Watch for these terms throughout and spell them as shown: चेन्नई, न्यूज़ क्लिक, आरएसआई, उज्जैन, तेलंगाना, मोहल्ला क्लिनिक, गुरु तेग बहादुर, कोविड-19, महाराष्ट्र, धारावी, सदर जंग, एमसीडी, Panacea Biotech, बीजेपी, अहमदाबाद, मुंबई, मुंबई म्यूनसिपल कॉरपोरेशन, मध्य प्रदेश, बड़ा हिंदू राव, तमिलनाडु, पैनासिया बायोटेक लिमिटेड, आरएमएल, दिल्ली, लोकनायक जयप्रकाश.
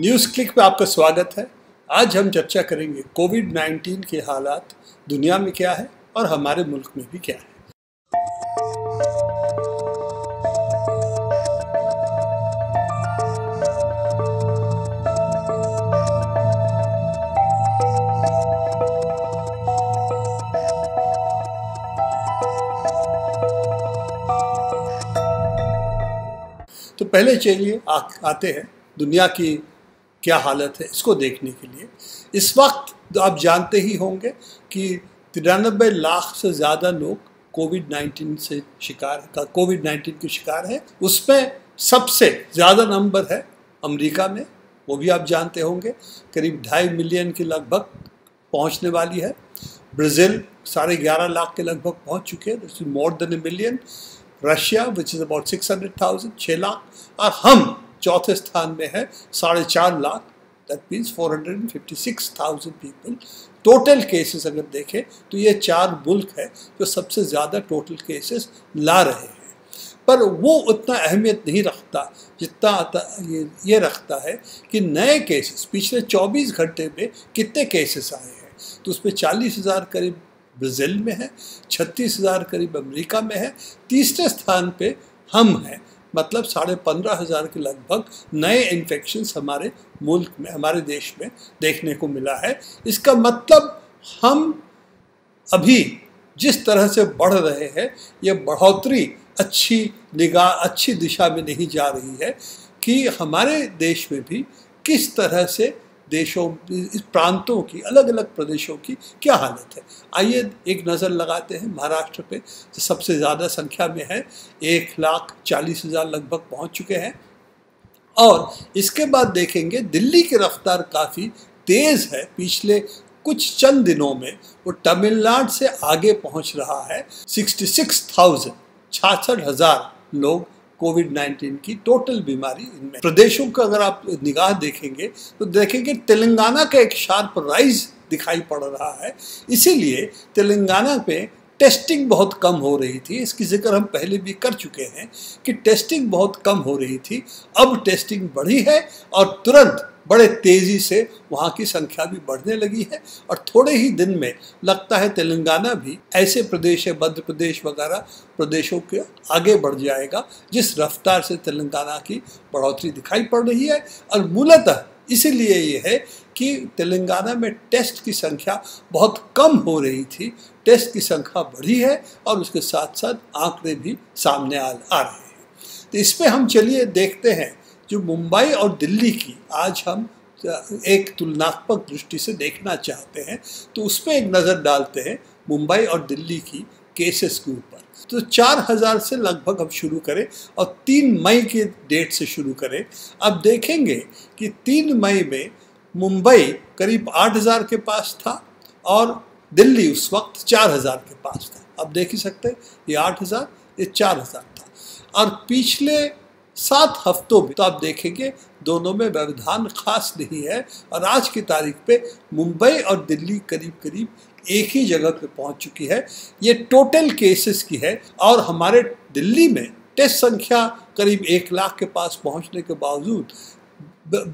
न्यूज़ क्लिक पे आपका स्वागत है। आज हम चर्चा करेंगे कोविड-19 के हालात दुनिया में क्या है और हमारे मुल्क में भी क्या है। तो पहले चलिए आते हैं दुनिया की क्या हालत है इसको देखने के लिए। इस वक्त तो आप जानते ही होंगे कि 93 लाख से ज़्यादा लोग कोविड-19 के शिकार है। उसमें सबसे ज़्यादा नंबर है अमेरिका में, वो भी आप जानते होंगे, करीब 2.5 मिलियन के लगभग पहुंचने वाली है। ब्राज़ील 11.5 लाख के लगभग पहुंच चुके हैं, more than 1 million. Russia which is about 600,000, 6 lakh. और हम चौथे स्थान में है 4.5 lakh, that means 456,000 people. Total cases अगर देखें तो ये 4 मुल्क है जो सबसे ज़्यादा टोटल केसेस ला रहे हैं, पर वो उतना अहमियत नहीं रखता जितना ये रखता है कि नए केसेस पिछले 24 घंटे में कितने केसेस आए हैं। तो उसमें 40,000 करीब ब्राज़ील में है, 36,000 करीब अमेरिका में है, तीसरे स्थान पे हम हैं, मतलब 15,500 के लगभग नए इन्फेक्शन्स हमारे मुल्क में, हमारे देश में देखने को मिला है। इसका मतलब हम अभी जिस तरह से बढ़ रहे हैं, ये बढ़ोतरी अच्छी दिशा में नहीं जा रही है कि हमारे देश में भी किस तरह से प्रांतों की, अलग अलग प्रदेशों की क्या हालत है। आइए एक नज़र लगाते हैं महाराष्ट्र पे, सबसे ज़्यादा संख्या में है, 1,40,000 लगभग पहुंच चुके हैं। और इसके बाद देखेंगे दिल्ली की रफ्तार काफ़ी तेज़ है, पिछले कुछ चंद दिनों में वो तमिलनाडु से आगे पहुंच रहा है। 66,000 लोग कोविड-19 की टोटल बीमारी इनमें। प्रदेशों का अगर आप निगाह देखेंगे तो देखेंगे तेलंगाना का एक शार्प राइज दिखाई पड़ रहा है। इसीलिए तेलंगाना पे टेस्टिंग बहुत कम हो रही थी, इसकी जिक्र हम पहले भी कर चुके हैं कि टेस्टिंग बहुत कम हो रही थी। अब टेस्टिंग बढ़ी है और तुरंत बड़े तेज़ी से वहाँ की संख्या भी बढ़ने लगी है। और थोड़े ही दिन में लगता है तेलंगाना भी ऐसे प्रदेश है, मध्य प्रदेश वगैरह प्रदेशों के आगे बढ़ जाएगा, जिस रफ्तार से तेलंगाना की बढ़ोतरी दिखाई पड़ रही है। और मूलतः इसीलिए ये है कि तेलंगाना में टेस्ट की संख्या बहुत कम हो रही थी, टेस्ट की संख्या बढ़ी है और उसके साथ साथ आंकड़े भी सामने आ रहे हैं। तो इस पर हम चलिए देखते हैं जो मुंबई और दिल्ली की आज हम एक तुलनात्मक दृष्टि से देखना चाहते हैं, तो उस पर एक नज़र डालते हैं मुंबई और दिल्ली की केसेस के ऊपर। तो 4,000 से लगभग हम शुरू करें और 3 मई के डेट से शुरू करें। अब देखेंगे कि 3 मई में मुंबई करीब 8,000 के पास था और दिल्ली उस वक्त 4,000 के पास था। अब देख ही सकते हैं ये 8,000, ये 4,000 था। और पिछले 7 हफ्तों में तो आप देखेंगे दोनों में व्यवधान खास नहीं है और आज की तारीख पे मुंबई और दिल्ली करीब करीब एक ही जगह पे पहुंच चुकी है। ये टोटल केसेस की है। और हमारे दिल्ली में टेस्ट संख्या करीब 1 लाख के पास पहुंचने के बावजूद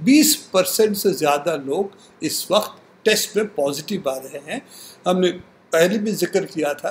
20% से ज़्यादा लोग इस वक्त टेस्ट में पॉजिटिव आ रहे हैं। हमने पहले भी जिक्र किया था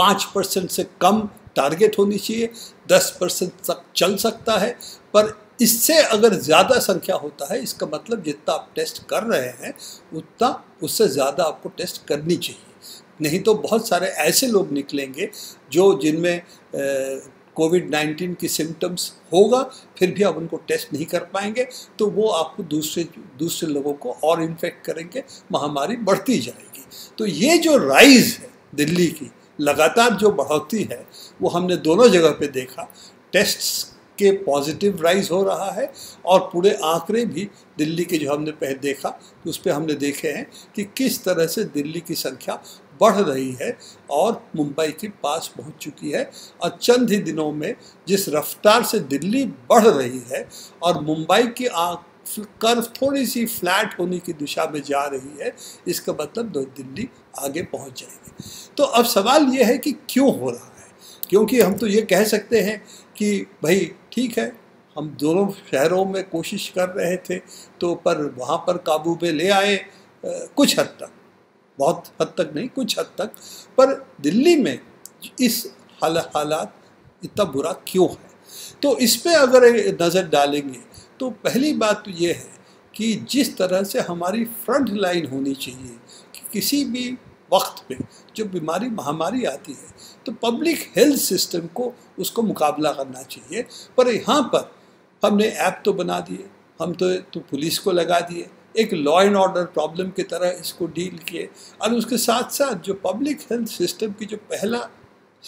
5% से कम टारगेट होनी चाहिए, 10% तक चल सकता है, पर इससे अगर ज़्यादा संख्या होता है इसका मतलब जितना आप टेस्ट कर रहे हैं उतना, उससे ज़्यादा आपको टेस्ट करनी चाहिए। नहीं तो बहुत सारे ऐसे लोग निकलेंगे जो जिनमें कोविड-19 की सिम्टम्स होगा फिर भी आप उनको टेस्ट नहीं कर पाएंगे, तो वो आपको दूसरे लोगों को और इन्फेक्ट करेंगे, महामारी बढ़ती जाएगी। तो ये जो राइज़ है दिल्ली की लगातार जो बढ़ोतरी है वो हमने दोनों जगह पे देखा, टेस्ट्स के पॉजिटिव राइज हो रहा है। और पूरे आंकड़े भी दिल्ली के जो हमने पहले देखा तो उस पर हमने देखे हैं कि किस तरह से दिल्ली की संख्या बढ़ रही है और मुंबई के पास पहुंच चुकी है। और चंद ही दिनों में जिस रफ्तार से दिल्ली बढ़ रही है और मुंबई की कर्व थोड़ी सी फ्लैट होने की दिशा में जा रही है, इसका मतलब दिल्ली आगे पहुंच जाएगी। तो अब सवाल यह है कि क्यों हो रहा है, क्योंकि हम तो ये कह सकते हैं कि भाई ठीक है हम दोनों शहरों में कोशिश कर रहे थे तो पर वहाँ पर काबू पे ले आए कुछ हद तक, बहुत हद तक नहीं, कुछ हद तक। पर दिल्ली में इस हालात इतना बुरा क्यों है, तो इस पे अगर नज़र डालेंगे तो पहली बात तो ये है कि जिस तरह से हमारी फ्रंट लाइन होनी चाहिए कि किसी भी वक्त पे जो बीमारी महामारी आती है तो पब्लिक हेल्थ सिस्टम को उसको मुकाबला करना चाहिए। पर यहाँ पर हमने ऐप तो बना दिए, हम तो पुलिस को लगा दिए, एक लॉ एंड ऑर्डर प्रॉब्लम की तरह इसको डील किए, और उसके साथ साथ जो पब्लिक हेल्थ सिस्टम की जो पहला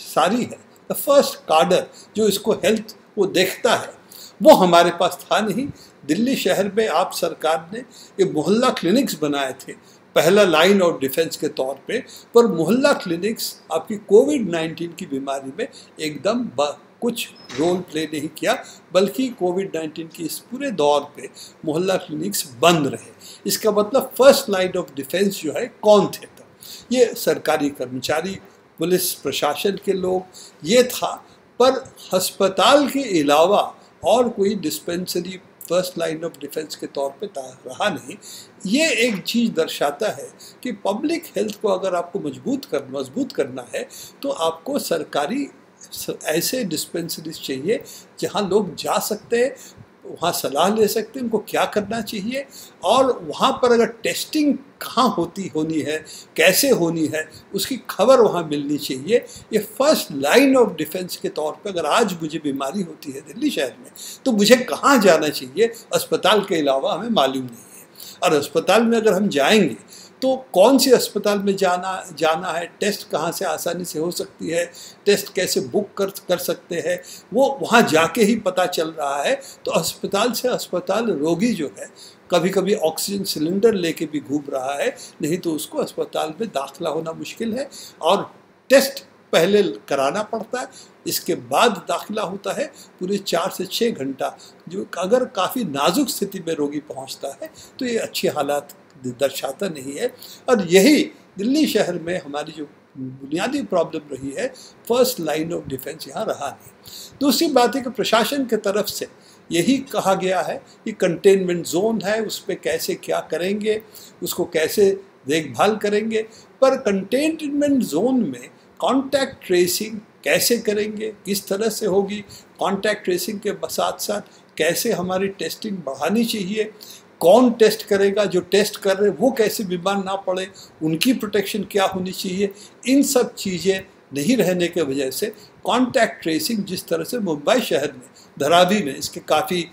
सारी है द फर्स्ट कार्डर जो इसको हेल्थ वो देखता है वो हमारे पास था नहीं। दिल्ली शहर में आप सरकार ने ये मोहल्ला क्लिनिक्स बनाए थे पहला लाइन और डिफेंस के तौर पर मोहल्ला क्लिनिक्स आपकी कोविड-19 की बीमारी में एकदम कुछ रोल प्ले नहीं किया, बल्कि कोविड-19 के इस पूरे दौर पे मोहल्ला क्लिनिक्स बंद रहे। इसका मतलब फर्स्ट लाइन ऑफ डिफेंस जो है कौन थे, तो ये सरकारी कर्मचारी, पुलिस प्रशासन के लोग ये था। पर अस्पताल के अलावा और कोई dispensary first line of defence के तौर पे रहा नहीं। ये एक चीज़ दर्शाता है कि पब्लिक हेल्थ को अगर आपको मजबूत करना है तो आपको सरकारी ऐसे डिस्पेंसरीज चाहिए जहाँ लोग जा सकते हैं, वहाँ सलाह ले सकते हैं उनको क्या करना चाहिए, और वहाँ पर अगर टेस्टिंग कहाँ होनी है, कैसे होनी है, उसकी खबर वहाँ मिलनी चाहिए। ये फर्स्ट लाइन ऑफ डिफेंस के तौर पे अगर आज मुझे बीमारी होती है दिल्ली शहर में तो मुझे कहाँ जाना चाहिए अस्पताल के अलावा हमें मालूम नहीं है, और अस्पताल में अगर हम जाएंगे तो कौन से अस्पताल में जाना है, टेस्ट कहाँ से आसानी से हो सकती है, टेस्ट कैसे बुक कर सकते हैं, वो वहाँ जाके ही पता चल रहा है। तो अस्पताल से अस्पताल रोगी जो है कभी कभी ऑक्सीजन सिलेंडर लेके भी घूम रहा है, नहीं तो उसको अस्पताल में दाखिला होना मुश्किल है, और टेस्ट पहले कराना पड़ता है, इसके बाद दाखिला होता है पूरे 4 से 6 घंटा, जो अगर काफ़ी नाजुक स्थिति में रोगी पहुँचता है तो ये अच्छे हालात दर्शाता नहीं है। और यही दिल्ली शहर में हमारी जो बुनियादी प्रॉब्लम रही है, फर्स्ट लाइन ऑफ डिफेंस यहाँ रहा नहीं। दूसरी बात है कि प्रशासन की तरफ से यही कहा गया है कि कंटेनमेंट जोन है उस पर कैसे क्या करेंगे, उसको कैसे देखभाल करेंगे, पर कंटेनमेंट जोन में कॉन्टैक्ट ट्रेसिंग कैसे करेंगे, किस तरह से होगी, कॉन्टैक्ट ट्रेसिंग के साथ साथ कैसे हमारी टेस्टिंग बढ़ानी चाहिए, कौन टेस्ट करेगा, जो टेस्ट कर रहे वो कैसे बीमार ना पड़े, उनकी प्रोटेक्शन क्या होनी चाहिए, इन सब चीज़ें नहीं रहने के वजह से कॉन्टैक्ट ट्रेसिंग जिस तरह से मुंबई शहर में धारावी में इसके काफ़ी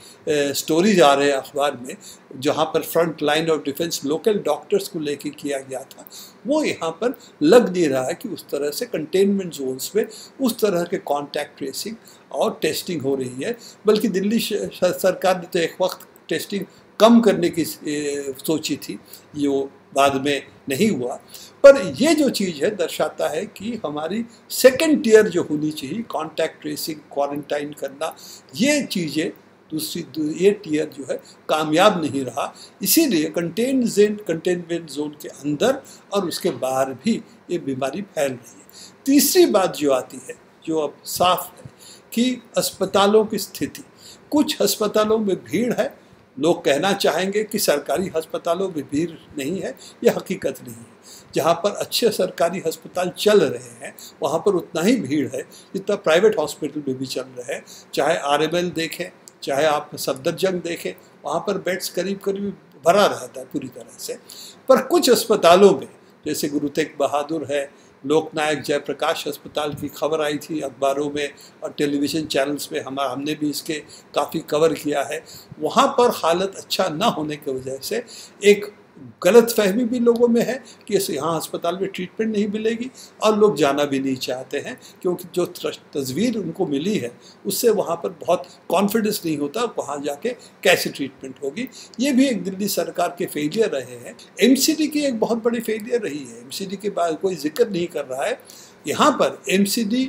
स्टोरीज आ रहे हैं अखबार में, जहां पर front line of defence local doctors को लेके किया गया था, वो यहां पर लग नहीं रहा है कि उस तरह से कंटेनमेंट जोन्स में उस तरह के कॉन्टैक्ट ट्रेसिंग और टेस्टिंग हो रही है। बल्कि दिल्ली सरकार ने तो एक वक्त टेस्टिंग कम करने की सोची थी, जो बाद में नहीं हुआ। पर ये जो चीज़ है दर्शाता है कि हमारी सेकेंड टियर जो होनी चाहिए, कॉन्टैक्ट ट्रेसिंग, क्वारंटाइन करना, ये चीज़ें ये टियर जो है कामयाब नहीं रहा। इसीलिए कंटेनमेंट जोन के अंदर और उसके बाहर भी ये बीमारी फैल रही है। तीसरी बात जो आती है, जो अब साफ है कि अस्पतालों की स्थिति, कुछ अस्पतालों में भीड़ है, लोग कहना चाहेंगे कि सरकारी अस्पतालों में भीड़ नहीं है, यह हकीकत नहीं है। जहाँ पर अच्छे सरकारी अस्पताल चल रहे हैं वहाँ पर उतना ही भीड़ है जितना प्राइवेट हॉस्पिटल में भी चल रहा है। चाहे आरएमएल देखें, चाहे आप सदर जंग देखें, वहाँ पर बेड्स करीब करीब भरा रहता है पूरी तरह से। पर कुछ अस्पतालों में, जैसे गुरु तेग बहादुर है, लोकनायक जयप्रकाश अस्पताल की खबर आई थी अखबारों में और टेलीविज़न चैनल्स पे हमने भी इसके काफ़ी कवर किया है, वहाँ पर हालत अच्छा ना होने की वजह से एक गलत फहमी भी लोगों में है कि इस यहाँ अस्पताल में ट्रीटमेंट नहीं मिलेगी, और लोग जाना भी नहीं चाहते हैं क्योंकि जो तस्वीर उनको मिली है उससे वहाँ पर बहुत कॉन्फिडेंस नहीं होता वहाँ जाके कैसे ट्रीटमेंट होगी। ये भी एक दिल्ली सरकार के फेलियर रहे हैं। एमसीडी की एक बहुत बड़ी फेलियर रही है, एमसीडी के बाद कोई जिक्र नहीं कर रहा है। यहाँ पर एमसीडी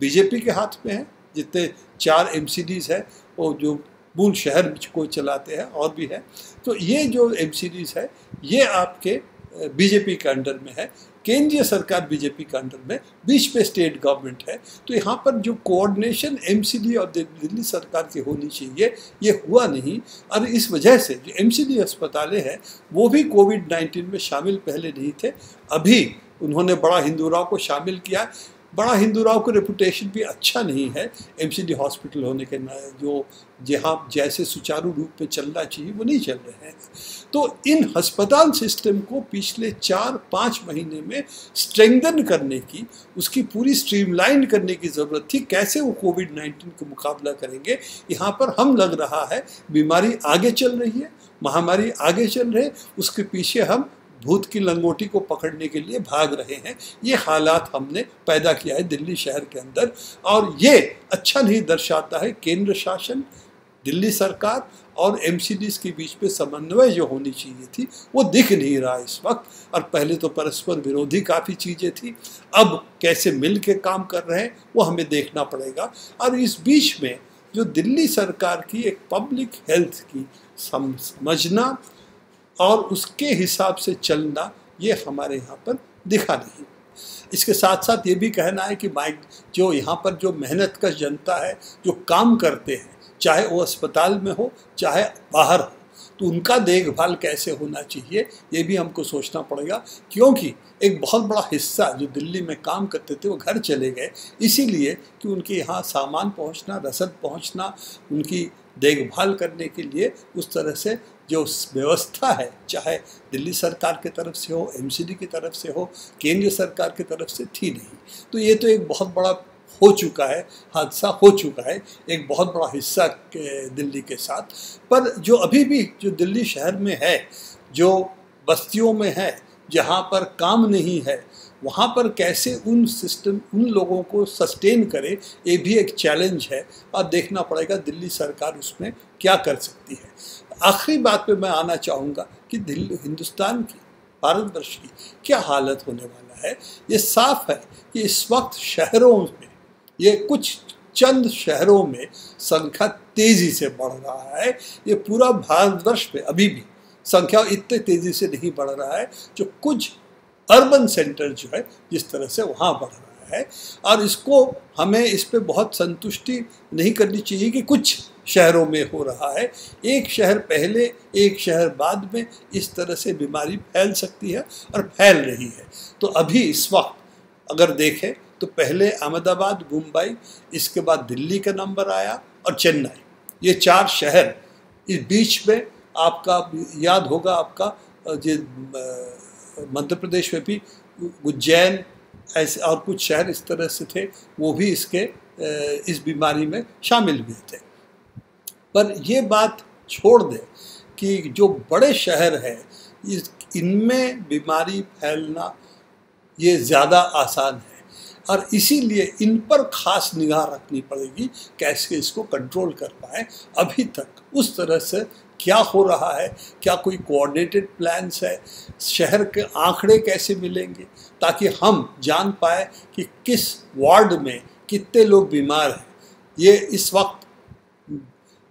बीजेपी के हाथ में है, जितने 4 एमसीडीज हैं वो जो मूल शहर को चलाते हैं और भी है, तो ये जो एमसीडीज है ये आपके बीजेपी के अंडर में है। केंद्रीय सरकार बीजेपी के अंडर में, बीच पे स्टेट गवर्नमेंट है, तो यहाँ पर जो कोऑर्डिनेशन एमसीडी और दिल्ली सरकार की होनी चाहिए ये हुआ नहीं। और इस वजह से जो एमसीडी अस्पतालें हैं वो भी कोविड-19 में शामिल पहले नहीं थे, अभी उन्होंने बड़ा हिंदू राव को शामिल किया। बड़ा हिंदू राव का रेपुटेशन भी अच्छा नहीं है एमसीडी हॉस्पिटल होने के, जो जहाँ जैसे सुचारू रूप में चलना चाहिए वो नहीं चल रहे हैं। तो इन अस्पताल सिस्टम को पिछले 4-5 महीने में स्ट्रेंथन करने की, उसकी पूरी स्ट्रीमलाइन करने की ज़रूरत थी। कैसे वो कोविड-19 का मुकाबला करेंगे, यहाँ पर हम लग रहा है बीमारी आगे चल रही है, महामारी आगे चल रही है, उसके पीछे हम भूत की लंगोटी को पकड़ने के लिए भाग रहे हैं। ये हालात हमने पैदा किया है दिल्ली शहर के अंदर, और ये अच्छा नहीं दर्शाता है केंद्र शासन, दिल्ली सरकार और एमसीडीज के बीच पे समन्वय जो होनी चाहिए थी वो दिख नहीं रहा इस वक्त। और पहले तो परस्पर विरोधी काफ़ी चीज़ें थी, अब कैसे मिल के काम कर रहे हैं वो हमें देखना पड़ेगा। और इस बीच में जो दिल्ली सरकार की एक पब्लिक हेल्थ की समझना और उसके हिसाब से चलना ये हमारे यहाँ पर दिखा नहीं। इसके साथ साथ ये भी कहना है कि जो यहाँ पर जो मेहनत का जनता है, जो काम करते हैं, चाहे वो अस्पताल में हो चाहे बाहर हो, तो उनका देखभाल कैसे होना चाहिए ये भी हमको सोचना पड़ेगा। क्योंकि एक बहुत बड़ा हिस्सा जो दिल्ली में काम करते थे वो घर चले गए, इसीलिए कि उनके यहाँ सामान पहुँचना, रसद पहुँचना, उनकी देखभाल करने के लिए उस तरह से जो व्यवस्था है, चाहे दिल्ली सरकार की तरफ से हो, एमसीडी की तरफ से हो, केंद्र सरकार की तरफ से, थी नहीं। तो ये तो एक बहुत बड़ा हो चुका है, हादसा हो चुका है एक बहुत बड़ा हिस्सा दिल्ली के साथ। पर जो अभी भी जो दिल्ली शहर में है, जो बस्तियों में है जहाँ पर काम नहीं है, वहाँ पर कैसे उन लोगों को सस्टेन करें ये भी एक चैलेंज है, और देखना पड़ेगा दिल्ली सरकार उसमें क्या कर सकती है। आखिरी बात पे मैं आना चाहूँगा कि हिंदुस्तान की, भारतवर्ष की क्या हालत होने वाला है। ये साफ है कि इस वक्त शहरों में, ये कुछ चंद शहरों में संख्या तेज़ी से बढ़ रहा है। ये पूरा भारतवर्ष पे अभी भी संख्या इतने तेज़ी से नहीं बढ़ रहा है, जो कुछ अर्बन सेंटर जो है जिस तरह से वहाँ बढ़ रहा है। और इसको हमें इस पे बहुत संतुष्टि नहीं करनी चाहिए कि कुछ शहरों में हो रहा है, एक शहर पहले एक शहर बाद में इस तरह से बीमारी फैल सकती है और फैल रही है। तो अभी इस वक्त अगर देखें तो पहले अहमदाबाद, मुंबई, इसके बाद दिल्ली का नंबर आया और चेन्नई, ये 4 शहर। इस बीच में आपका याद होगा, आपका जो मध्य प्रदेश में भी उज्जैन ऐसे और कुछ शहर इस तरह से थे, वो भी इस बीमारी में शामिल हुए थे। पर ये बात छोड़ दें कि जो बड़े शहर हैं इनमें बीमारी फैलना ये ज़्यादा आसान है, और इसीलिए इन पर ख़ास निगाह रखनी पड़ेगी कैसे इसको कंट्रोल कर पाए। अभी तक उस तरह से क्या हो रहा है, क्या कोई कोऑर्डिनेटेड प्लान्स है, शहर के आंकड़े कैसे मिलेंगे ताकि हम जान पाए कि किस वार्ड में कितने लोग बीमार हैं। ये इस वक्त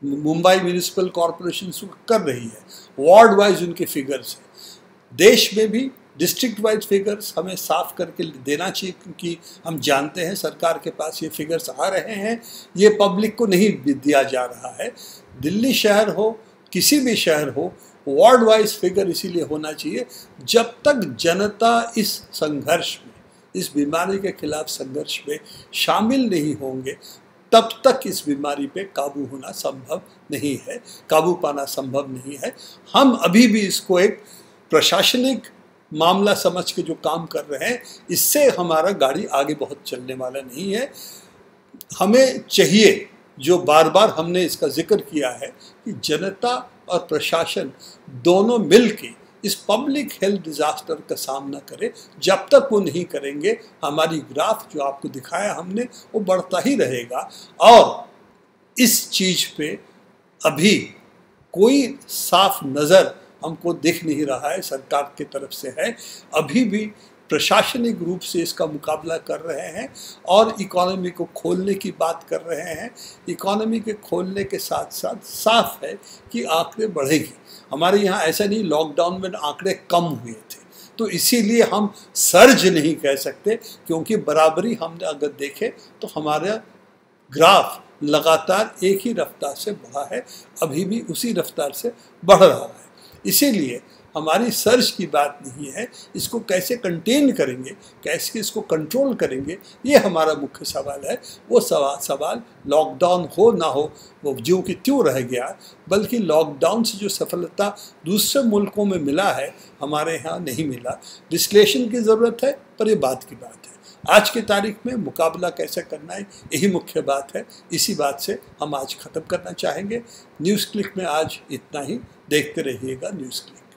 मुंबई म्यूनसिपल कॉरपोरेशन कर रही है, वार्ड वाइज उनके फिगर्स हैं। देश में भी डिस्ट्रिक्ट वाइज फिगर्स हमें साफ करके देना चाहिए, क्योंकि हम जानते हैं सरकार के पास ये फिगर्स आ रहे हैं, ये पब्लिक को नहीं दिया जा रहा है। दिल्ली शहर हो, किसी भी शहर हो, वार्ड वाइज फिगर इसीलिए होना चाहिए। जब तक जनता इस संघर्ष में, इस बीमारी के खिलाफ संघर्ष में शामिल नहीं होंगे, तब तक इस बीमारी पे काबू होना संभव नहीं है, काबू पाना संभव नहीं है। हम अभी भी इसको एक प्रशासनिक मामला समझ के जो काम कर रहे हैं, इससे हमारा गाड़ी आगे बहुत चलने वाला नहीं है। हमें चाहिए, जो बार बार हमने इसका जिक्र किया है, कि जनता और प्रशासन दोनों मिलके इस पब्लिक हेल्थ डिज़ास्टर का सामना करें। जब तक वो नहीं करेंगे, हमारी ग्राफ जो आपको दिखाया हमने वो बढ़ता ही रहेगा। और इस चीज़ पे अभी कोई साफ नज़र हमको दिख नहीं रहा है सरकार की तरफ से है। अभी भी प्रशासनिक रूप से इसका मुकाबला कर रहे हैं और इकोनॉमी को खोलने की बात कर रहे हैं। इकोनॉमी के खोलने के साथ साथ साफ है कि आंकड़े बढ़ेंगे। हमारे यहाँ ऐसा नहीं लॉकडाउन में आंकड़े कम हुए थे, तो इसीलिए हम सर्ज नहीं कह सकते, क्योंकि बराबरी हम अगर देखें तो हमारा ग्राफ लगातार एक ही रफ्तार से बढ़ा है, अभी भी उसी रफ्तार से बढ़ रहा है। इसीलिए हमारी सर्ज की बात नहीं है, इसको कैसे कंटेन करेंगे, कैसे इसको कंट्रोल करेंगे, ये हमारा मुख्य सवाल है। वो सवाल लॉकडाउन हो ना हो वो ज्यों की त्यों रह गया, बल्कि लॉकडाउन से जो सफलता दूसरे मुल्कों में मिला है हमारे यहाँ नहीं मिला। विश्लेषण की ज़रूरत है, पर ये बात की बात है। आज की तारीख में मुकाबला कैसे करना है यही मुख्य बात है, इसी बात से हम आज ख़त्म करना चाहेंगे। न्यूज़ क्लिक में आज इतना ही, देखते रहिएगा न्यूज़ क्लिक।